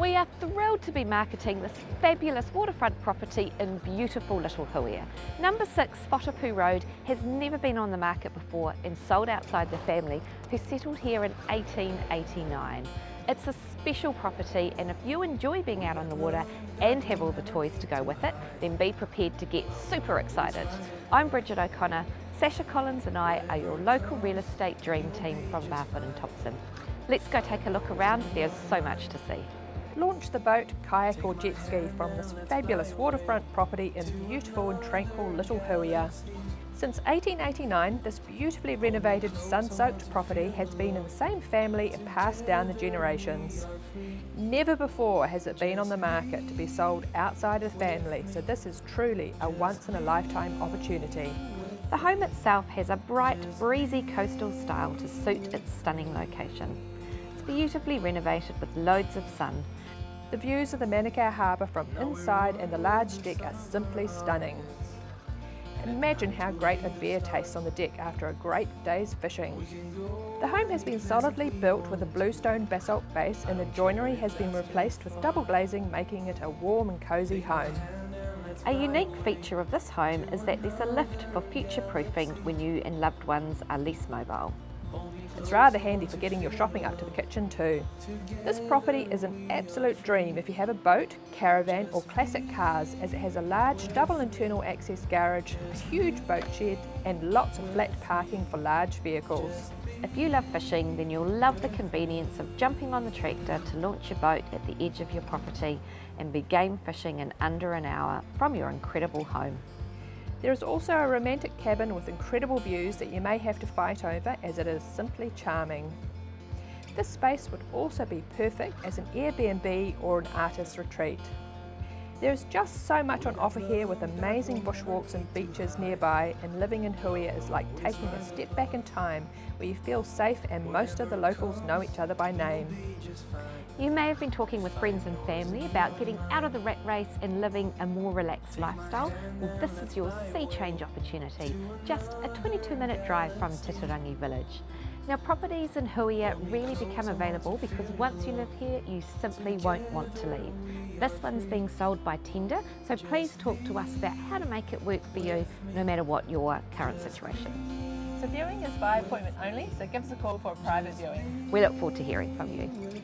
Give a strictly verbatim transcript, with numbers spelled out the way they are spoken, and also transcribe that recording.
We are thrilled to be marketing this fabulous waterfront property in beautiful little Huia. Number six Whatipu Road has never been on the market before and sold outside the family who settled here in eighteen eighty-nine. It's a special property, and if you enjoy being out on the water and have all the toys to go with it, then be prepared to get super excited. I'm Bridget O'Connor. Sasha Collins and I are your local real estate dream team from Barfoot and Thompson. Let's go take a look around, there's so much to see. Launch the boat, kayak or jet ski from this fabulous waterfront property in beautiful and tranquil little Huia. Since eighteen eighty-nine, this beautifully renovated, sun-soaked property has been in the same family and passed down the generations. Never before has it been on the market to be sold outside of the family, so this is truly a once-in-a-lifetime opportunity. The home itself has a bright, breezy coastal style to suit its stunning location. It's beautifully renovated with loads of sun. The views of the Manukau Harbour from inside and the large deck are simply stunning. Imagine how great a beer tastes on the deck after a great day's fishing. The home has been solidly built with a bluestone basalt base, and the joinery has been replaced with double glazing, making it a warm and cosy home. A unique feature of this home is that there's a lift for future-proofing when you and loved ones are less mobile. It's rather handy for getting your shopping up to the kitchen too. This property is an absolute dream if you have a boat, caravan or classic cars, as it has a large double internal access garage, a huge boat shed and lots of flat parking for large vehicles. If you love fishing, then you'll love the convenience of jumping on the tractor to launch your boat at the edge of your property and be game fishing in under an hour from your incredible home. There is also a romantic cabin with incredible views that you may have to fight over, as it is simply charming. This space would also be perfect as an Airbnb or an artist's retreat. There is just so much on offer here, with amazing bushwalks and beaches nearby, and living in Huia is like taking a step back in time where you feel safe and most of the locals know each other by name. You may have been talking with friends and family about getting out of the rat race and living a more relaxed lifestyle. Well, this is your sea change opportunity, just a twenty-two minute drive from Titirangi village. Now, properties in Huia really become available because once you live here, you simply won't want to leave. This one's being sold by Tinder, so please talk to us about how to make it work for you, no matter what your current situation. So viewing is by appointment only, so give us a call for a private viewing. We look forward to hearing from you.